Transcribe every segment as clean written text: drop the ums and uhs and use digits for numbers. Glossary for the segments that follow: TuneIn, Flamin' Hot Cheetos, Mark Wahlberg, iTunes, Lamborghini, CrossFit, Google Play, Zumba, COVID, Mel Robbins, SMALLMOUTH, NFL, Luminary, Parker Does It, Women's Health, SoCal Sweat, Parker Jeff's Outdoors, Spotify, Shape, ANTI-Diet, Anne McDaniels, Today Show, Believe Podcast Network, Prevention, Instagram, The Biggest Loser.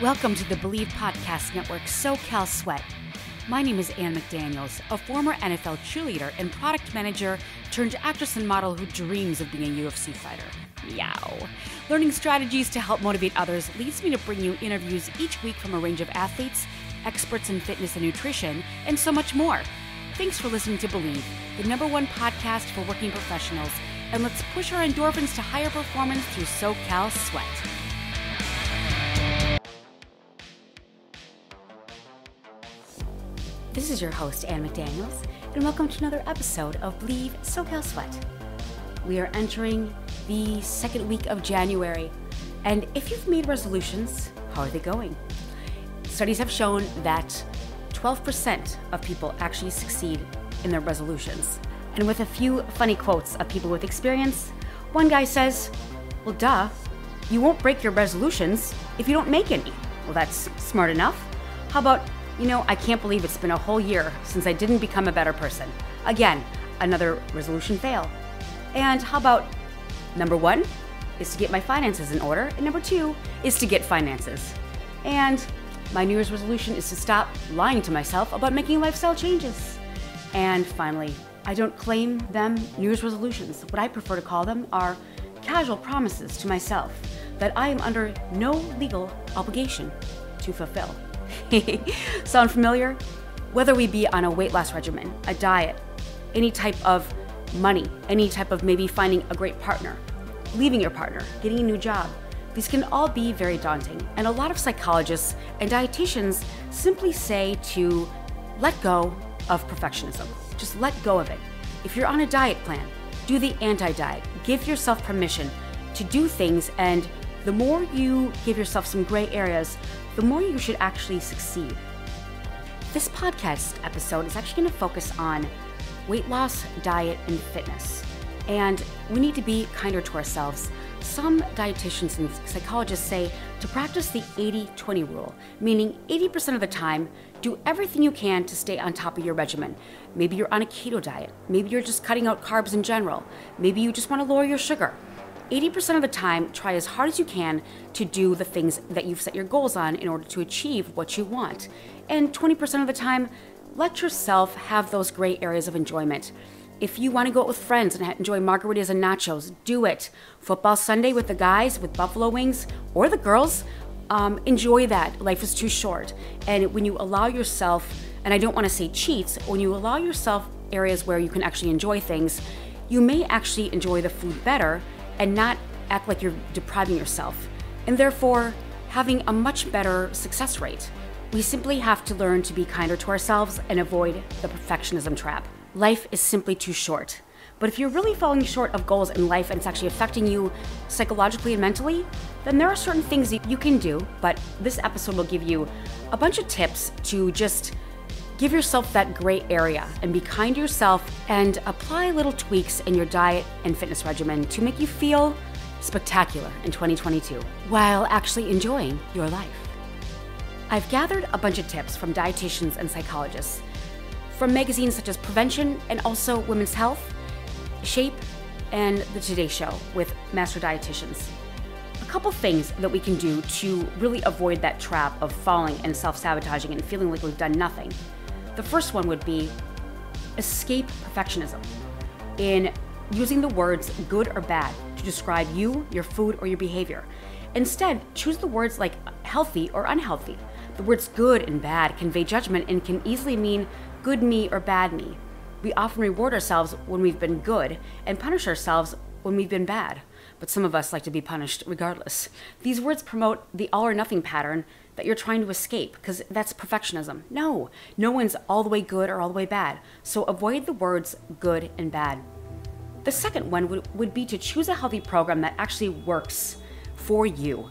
Welcome to the Believe Podcast Network, SoCal Sweat. My name is Anne McDaniels, a former NFL cheerleader and product manager turned actress and model who dreams of being a UFC fighter. Meow. Learning strategies to help motivate others leads me to bring you interviews each week from a range of athletes, experts in fitness and nutrition, and so much more. Thanks for listening to Believe, the #1 podcast for working professionals, and let's push our endorphins to higher performance through SoCal Sweat. This is your host, Anne McDaniels, and welcome to another episode of Believe SoCal Sweat. We are entering the second week of January, and if you've made resolutions, how are they going? Studies have shown that 12% of people actually succeed in their resolutions. And with a few funny quotes of people with experience, one guy says, well, duh, you won't break your resolutions if you don't make any. Well, that's smart enough. How about, you know, I can't believe it's been a whole year since I didn't become a better person. Again, another resolution fail. And how about, #1 is to get my finances in order, and #2 is to get finances. And my New Year's resolution is to stop lying to myself about making lifestyle changes. And finally, I don't claim them New Year's resolutions. What I prefer to call them are casual promises to myself that I am under no legal obligation to fulfill. Sound familiar? Whether we be on a weight loss regimen, a diet, any type of money, any type of maybe finding a great partner, leaving your partner, getting a new job, these can all be very daunting. And a lot of psychologists and dietitians simply say to let go of perfectionism. Just let go of it. If you're on a diet plan, do the anti-diet. Give yourself permission to do things, and the more you give yourself some gray areas, the more you should actually succeed. This podcast episode is actually going to focus on weight loss, diet, and fitness. And we need to be kinder to ourselves. Some dietitians and psychologists say to practice the 80-20 rule, meaning 80% of the time, do everything you can to stay on top of your regimen. Maybe you're on a keto diet. Maybe you're just cutting out carbs in general. Maybe you just want to lower your sugar. 80% of the time, try as hard as you can to do the things that you've set your goals on in order to achieve what you want. And 20% of the time, let yourself have those gray areas of enjoyment. If you want to go out with friends and enjoy margaritas and nachos, do it. Football Sunday with the guys, with buffalo wings, or the girls, enjoy that. Life is too short. And when you allow yourself, and I don't want to say cheats, when you allow yourself areas where you can actually enjoy things, you may actually enjoy the food better and not act like you're depriving yourself, and therefore having a much better success rate. We simply have to learn to be kinder to ourselves and avoid the perfectionism trap. Life is simply too short. But if you're really falling short of goals in life and it's actually affecting you psychologically and mentally, then there are certain things that you can do, but this episode will give you a bunch of tips to just give yourself that gray area and be kind to yourself and apply little tweaks in your diet and fitness regimen to make you feel spectacular in 2022 while actually enjoying your life. I've gathered a bunch of tips from dietitians and psychologists, from magazines such as Prevention and also Women's Health, Shape, and the Today Show with master dietitians. A couple things that we can do to really avoid that trap of falling and self-sabotaging and feeling like we've done nothing. The first one would be escape perfectionism in using the words good or bad to describe you, your food, or your behavior. Instead, choose the words like healthy or unhealthy. The words good and bad convey judgment and can easily mean good me or bad me. We often reward ourselves when we've been good and punish ourselves when we've been bad. But some of us like to be punished regardless. These words promote the all or nothing pattern that you're trying to escape, because that's perfectionism. No, no one's all the way good or all the way bad. So avoid the words good and bad. The second one would be to choose a healthy program that actually works for you.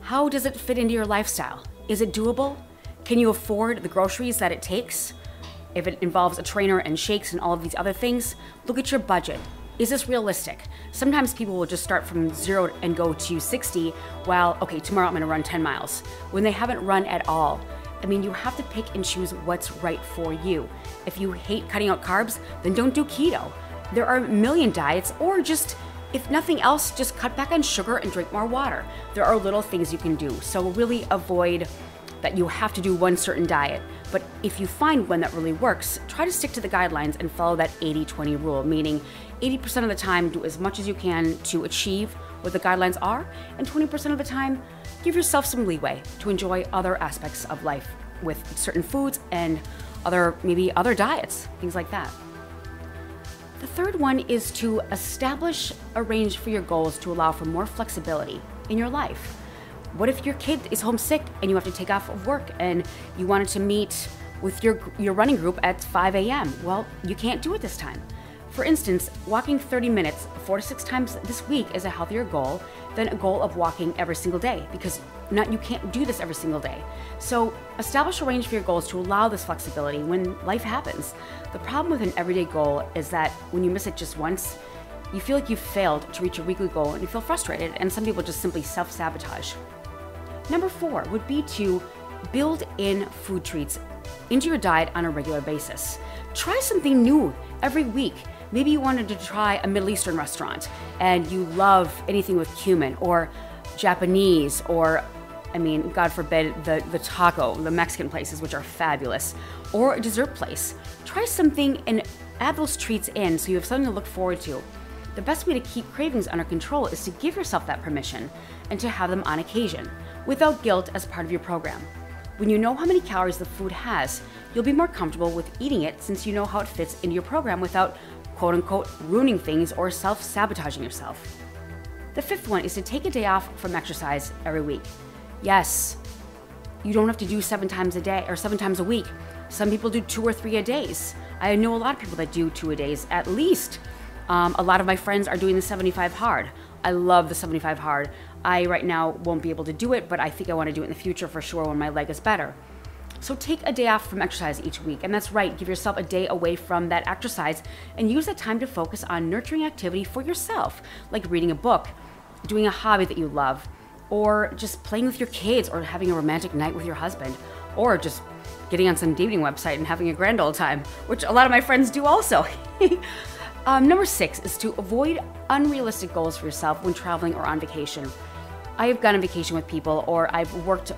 How does it fit into your lifestyle? Is it doable? Can you afford the groceries that it takes? If it involves a trainer and shakes and all of these other things, look at your budget. Is this realistic? Sometimes people will just start from 0 and go to 60 while, okay, tomorrow I'm gonna run 10 miles, when they haven't run at all. I mean, you have to pick and choose what's right for you. If you hate cutting out carbs, then don't do keto. There are a million diets, or just If nothing else, just cut back on sugar and drink more water. There are little things you can do. So really avoid that you have to do one certain diet. But if you find one that really works, try to stick to the guidelines and follow that 80-20 rule, meaning 80% of the time, do as much as you can to achieve what the guidelines are, and 20% of the time, give yourself some leeway to enjoy other aspects of life with certain foods and maybe other diets, things like that. The third one is to establish a range for your goals to allow for more flexibility in your life. What if your kid is homesick and you have to take off of work and you wanted to meet with your running group at 5 a.m.? Well, you can't do it this time. For instance, walking 30 minutes 4 to 6 times this week is a healthier goal than a goal of walking every single day, because you can't do this every single day. So establish a range for your goals to allow this flexibility when life happens. The problem with an everyday goal is that when you miss it just once, you feel like you've failed to reach your weekly goal and you feel frustrated, and some people just simply self-sabotage. Number 4 would be to build in food treats into your diet on a regular basis. Try something new every week. Maybe you wanted to try a Middle Eastern restaurant and you love anything with cumin, or Japanese, or, I mean, God forbid, the taco, the Mexican places, which are fabulous, or a dessert place. Try something and add those treats in so you have something to look forward to. The best way to keep cravings under control is to give yourself that permission and to have them on occasion, without guilt as part of your program. When you know how many calories the food has, you'll be more comfortable with eating it, since you know how it fits into your program without quote unquote ruining things or self-sabotaging yourself. The 5th one is to take a day off from exercise every week. Yes, you don't have to do 7 times a day or 7 times a week. Some people do 2 or 3 a days. I know a lot of people that do 2 a days at least. A lot of my friends are doing the 75 hard. I love the 75 hard. I right now won't be able to do it, but I think I want to do it in the future for sure when my leg is better. So take a day off from exercise each week. And that's right, give yourself a day away from that exercise and use that time to focus on nurturing activity for yourself, like reading a book, doing a hobby that you love, or just playing with your kids, or having a romantic night with your husband, or just getting on some dating website and having a grand old time, which a lot of my friends do also. Number 6 is to avoid unrealistic goals for yourself when traveling or on vacation. I have gone on vacation with people, or I've worked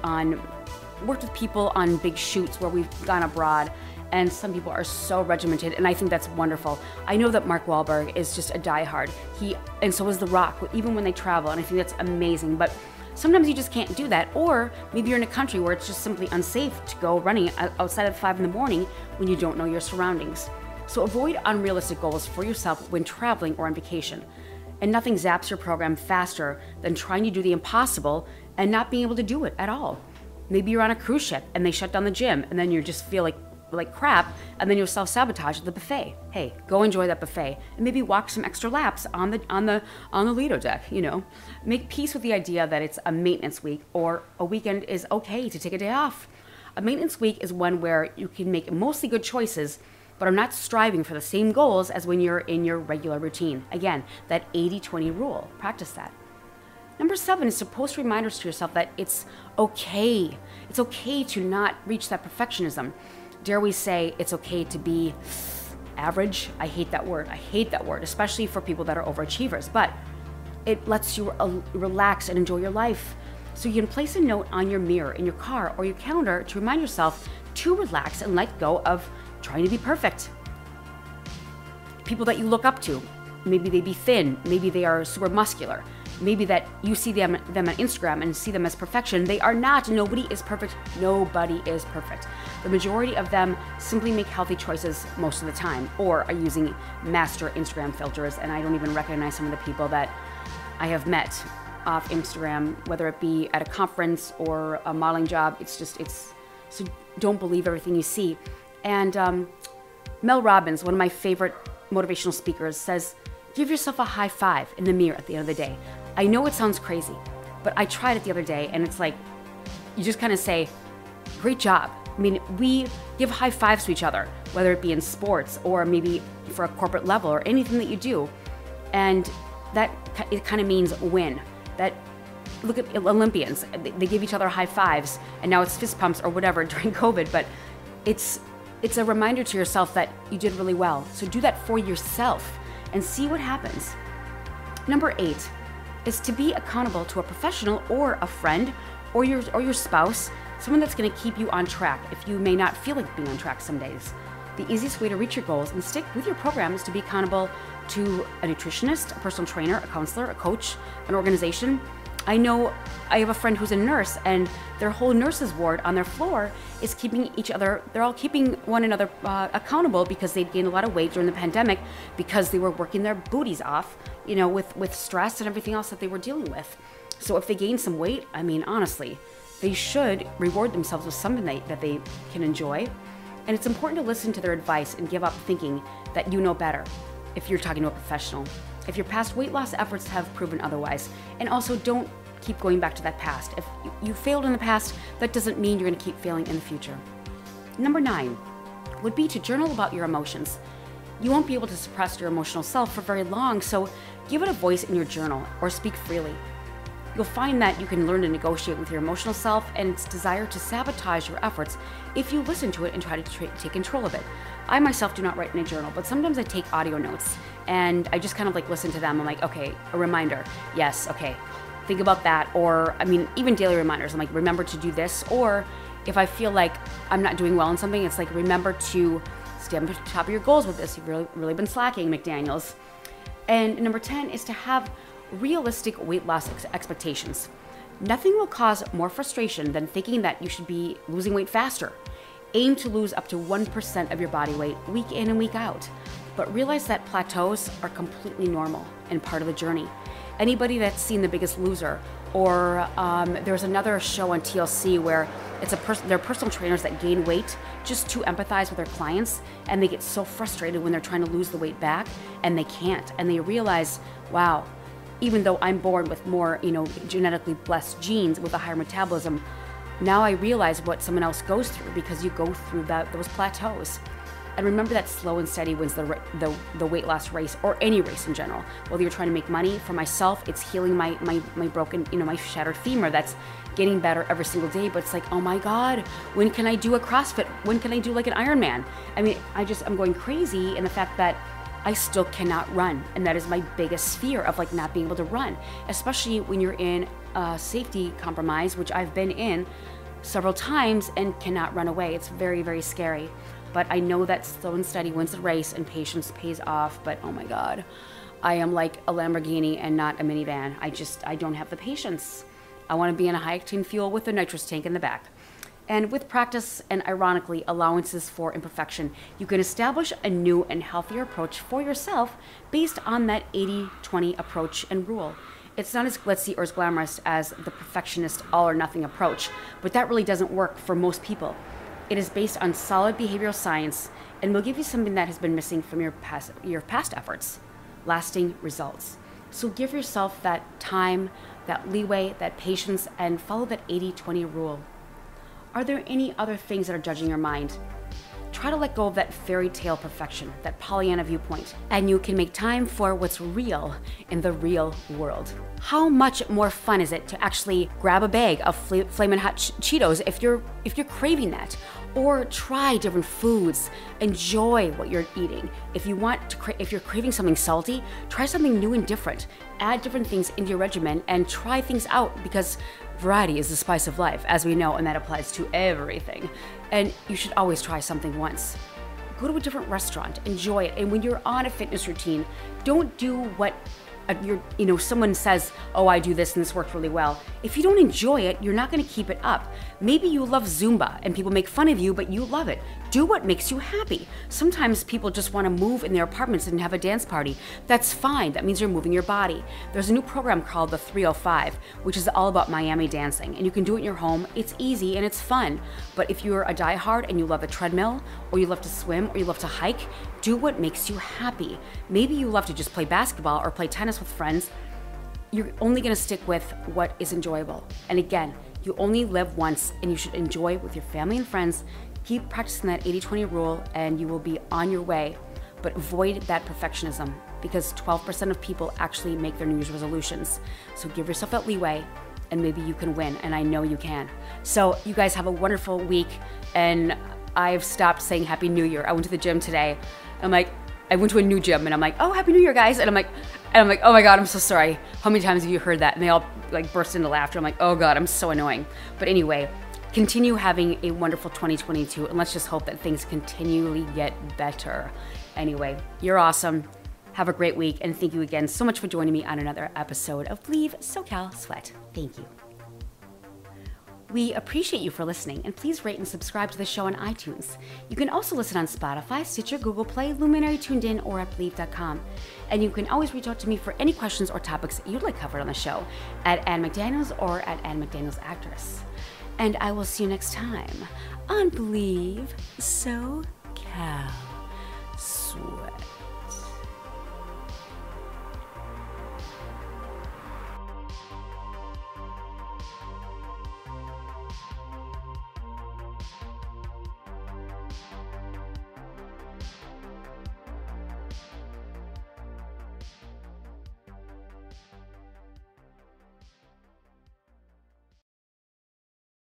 with people on big shoots where we've gone abroad, and some people are so regimented, and I think that's wonderful. I know that Mark Wahlberg is just a diehard, and so is The Rock, even when they travel, and I think that's amazing. But sometimes you just can't do that, or maybe you're in a country where it's just simply unsafe to go running outside at 5 in the morning when you don't know your surroundings. So avoid unrealistic goals for yourself when traveling or on vacation. And nothing zaps your program faster than trying to do the impossible and not being able to do it at all. Maybe you're on a cruise ship and they shut down the gym, and then you just feel like crap, and then you'll self-sabotage the buffet. Hey, go enjoy that buffet and maybe walk some extra laps on the Lido deck, you know. Make peace with the idea that it's a maintenance week, or a weekend is okay to take a day off. A maintenance week is one where you can make mostly good choices, but I'm not striving for the same goals as when you're in your regular routine. Again, that 80-20 rule, practice that. Number 7 is to post reminders to yourself that it's okay. It's okay to not reach that perfectionism. Dare we say it's okay to be average? I hate that word. I hate that word, especially for people that are overachievers, but it lets you relax and enjoy your life. So you can place a note on your mirror in your car or your calendar to remind yourself to relax and let go of trying to be perfect. People that you look up to, maybe they be thin, maybe they are super muscular, maybe that you see them on Instagram and see them as perfection. They are not. Nobody is perfect. Nobody is perfect. The majority of them simply make healthy choices most of the time, or are using master Instagram filters, and I don't even recognize some of the people that I have met off Instagram, whether it be at a conference or a modeling job. So don't believe everything you see. And Mel Robbins, one of my favorite motivational speakers, says, give yourself a high five in the mirror at the end of the day. I know it sounds crazy, but I tried it the other day, and it's like, you just kind of say, great job. I mean, we give high fives to each other, whether it be in sports or maybe for a corporate level or anything that you do. And that it kind of means win. That, look at Olympians, they give each other high fives, and now it's fist pumps or whatever during COVID, but it's a reminder to yourself that you did really well. So do that for yourself and see what happens. Number 8 is to be accountable to a professional or a friend or your spouse, someone that's going to keep you on track if you may not feel like being on track some days. The easiest way to reach your goals and stick with your program is to be accountable to a nutritionist, a personal trainer, a counselor, a coach, an organization. I know I have a friend who's a nurse, and their whole nurses ward on their floor is keeping each other, they're all keeping one another accountable because they'd gained a lot of weight during the pandemic because they were working their booties off, you know, with stress and everything else that they were dealing with. So if they gain some weight, I mean, honestly, they should reward themselves with something that they can enjoy. And it's important to listen to their advice and give up thinking that you know better if you're talking to a professional, if your past weight loss efforts have proven otherwise. And also, don't keep going back to that past. If you failed in the past, that doesn't mean you're going to keep failing in the future. Number 9 would be to journal about your emotions. You won't be able to suppress your emotional self for very long, so give it a voice in your journal or speak freely. You'll find that you can learn to negotiate with your emotional self and its desire to sabotage your efforts if you listen to it and try to take control of it. I myself do not write in a journal, but sometimes I take audio notes and I just kind of like listen to them. I'm like, okay, a reminder. Yes, okay, think about that. Or, I mean, even daily reminders. I'm like, remember to do this. Or if I feel like I'm not doing well in something, it's like, remember to stay on top of your goals with this. You've really been slacking, McDaniels. And number 10 is to have realistic weight loss expectations. Nothing will cause more frustration than thinking that you should be losing weight faster. Aim to lose up to 1% of your body weight week in and week out, but realize that plateaus are completely normal and part of the journey. Anybody that's seen The Biggest Loser, or there's another show on TLC where it's they're personal trainers that gain weight just to empathize with their clients, and they get so frustrated when they're trying to lose the weight back and they can't, and they realize, wow, even though I'm born with more, you know, genetically blessed genes with a higher metabolism, now I realize what someone else goes through, because you go through those plateaus. And remember that slow and steady wins the weight loss race, or any race in general. Whether you're trying to make money, for myself, it's healing my broken, you know, my shattered femur that's getting better every single day. But it's like, oh my God, when can I do a CrossFit? When can I do like an Ironman? I mean, I'm going crazy in the fact that I still cannot run, and that is my biggest fear, of like not being able to run, especially when you're in a safety compromise, which I've been in several times, and cannot run away. It's very, very scary. But I know that slow and steady wins the race and patience pays off, but oh my God, I am like a Lamborghini and not a minivan. I don't have the patience. I wanna be in a high octane fuel with a nitrous tank in the back. And with practice and, ironically, allowances for imperfection, you can establish a new and healthier approach for yourself based on that 80-20 approach and rule. It's not as glitzy or as glamorous as the perfectionist all-or-nothing approach, but that really doesn't work for most people. It is based on solid behavioral science and will give you something that has been missing from your past efforts, lasting results. So give yourself that time, that leeway, that patience, and follow that 80-20 rule. Are there any other things that are judging your mind? Try to let go of that fairy tale perfection, that Pollyanna viewpoint, and you can make time for what's real in the real world. How much more fun is it to actually grab a bag of Flamin' Hot Cheetos if you're craving that? Or try different foods. Enjoy what you're eating. If you want to, if you're craving something salty, try something new and different. Add different things into your regimen and try things out, because variety is the spice of life, as we know, and that applies to everything. And you should always try something once. Go to a different restaurant, enjoy it. And when you're on a fitness routine, don't do what someone says, oh, I do this and this worked really well. If you don't enjoy it, you're not going to keep it up. Maybe you love Zumba and people make fun of you, but you love it. Do what makes you happy. Sometimes people just want to move in their apartments and have a dance party. That's fine. That means you're moving your body. There's a new program called the 305, which is all about Miami dancing, and you can do it in your home. It's easy and it's fun. But if you're a diehard and you love the treadmill, or you love to swim, or you love to hike, do what makes you happy. Maybe you love to just play basketball or play tennis with friends. You're only going to stick with what is enjoyable. And again, you only live once, and you should enjoy with your family and friends. Keep practicing that 80-20 rule and you will be on your way, but avoid that perfectionism, because 12% of people actually make their New Year's resolutions. So give yourself that leeway, and maybe you can win, and I know you can. So you guys have a wonderful week, and I've stopped saying Happy New Year. I went to the gym today. I went to a new gym, and I'm like, oh, Happy New Year, guys. And I'm like, And I'm like, oh my God, I'm so sorry. How many times have you heard that? And they all like burst into laughter. I'm like, oh God, I'm so annoying. But anyway, continue having a wonderful 2022. And let's just hope that things continually get better. Anyway, you're awesome. Have a great week. And thank you again so much for joining me on another episode of Believe SoCal Sweat. Thank you. We appreciate you for listening, and please rate and subscribe to the show on iTunes. You can also listen on Spotify, Stitcher, Google Play, Luminary, TuneIn, or at Believe.com. And you can always reach out to me for any questions or topics that you'd like covered on the show at Anne McDaniels or at Anne McDaniels Actress. And I will see you next time on Believe SoCal Sweat.